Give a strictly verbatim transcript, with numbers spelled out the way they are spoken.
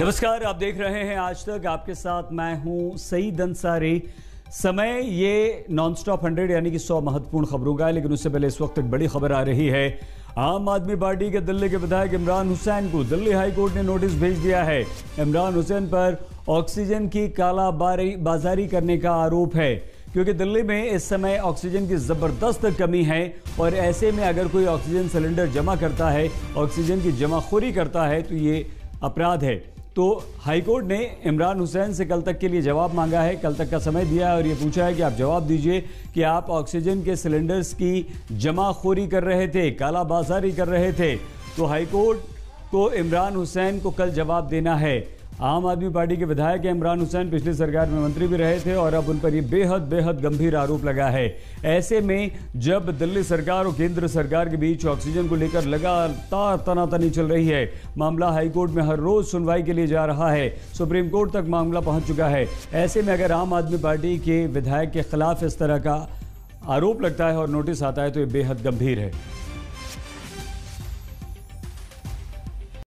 नमस्कार, आप देख रहे हैं आज तक। आपके साथ मैं हूं सईद अंसारी। समय ये नॉनस्टॉप हंड्रेड यानी कि सौ महत्वपूर्ण खबरों का है, लेकिन उससे पहले इस वक्त एक बड़ी खबर आ रही है। आम आदमी पार्टी के दिल्ली के विधायक इमरान हुसैन को दिल्ली हाई कोर्ट ने नोटिस भेज दिया है। इमरान हुसैन पर ऑक्सीजन की कालाबाजारी करने का आरोप है, क्योंकि दिल्ली में इस समय ऑक्सीजन की ज़बरदस्त कमी है और ऐसे में अगर कोई ऑक्सीजन सिलेंडर जमा करता है, ऑक्सीजन की जमाखोरी करता है तो ये अपराध है। तो हाईकोर्ट ने इमरान हुसैन से कल तक के लिए जवाब मांगा है, कल तक का समय दिया है और ये पूछा है कि आप जवाब दीजिए कि आप ऑक्सीजन के सिलेंडर्स की जमाखोरी कर रहे थे, कालाबाजारी कर रहे थे। तो हाईकोर्ट को इमरान हुसैन को कल जवाब देना है। आम आदमी पार्टी के विधायक इमरान हुसैन पिछली सरकार में मंत्री भी रहे थे और अब उन पर ये बेहद बेहद गंभीर आरोप लगा है। ऐसे में जब दिल्ली सरकार और केंद्र सरकार के बीच ऑक्सीजन को लेकर लगातार तनातनी चल रही है, मामला हाईकोर्ट में हर रोज सुनवाई के लिए जा रहा है, सुप्रीम कोर्ट तक मामला पहुंच चुका है। ऐसे में अगर आम आदमी पार्टी के विधायक के खिलाफ इस तरह का आरोप लगता है और नोटिस आता है तो ये बेहद गंभीर है।